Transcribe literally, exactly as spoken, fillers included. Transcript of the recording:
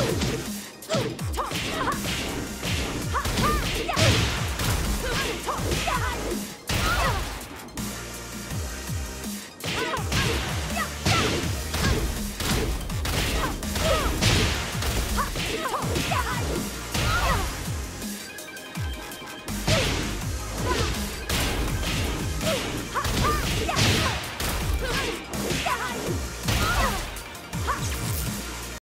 Oh!